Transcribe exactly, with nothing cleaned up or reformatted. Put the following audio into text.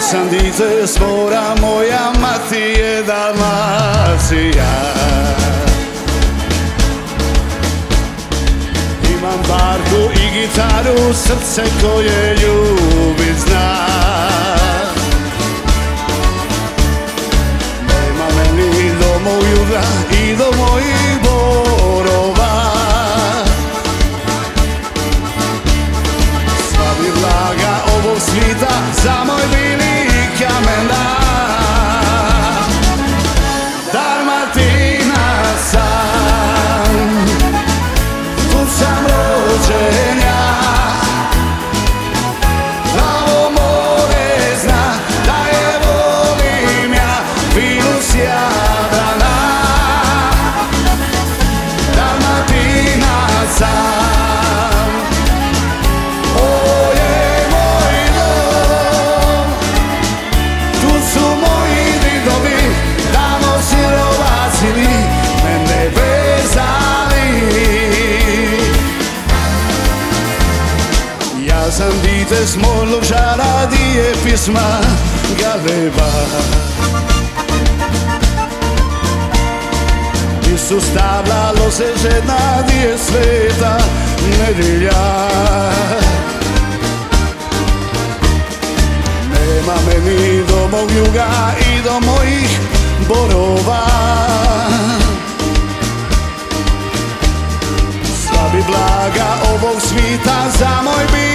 sam dite s mora, moja mati je Dalmacija. Imam barku i gitaru, srce koje ljubit zna. Nema meni do mog jugra i do mojih borova. Sva bi vlaga ovog svita za moj bili kamen da. Dalmatinac sam, tud sam rođen ja. Plavo more zna da je volim ja, vinus Jadrana. Dalmatinac sam. Ja sam dite s mog Lučara, di je pisma galeba. Di su stabla loze žedna, di je sveta nedelja. Nema meni do mog juga i do mojih borova. Sva bi blaga ovog svita za moj bit.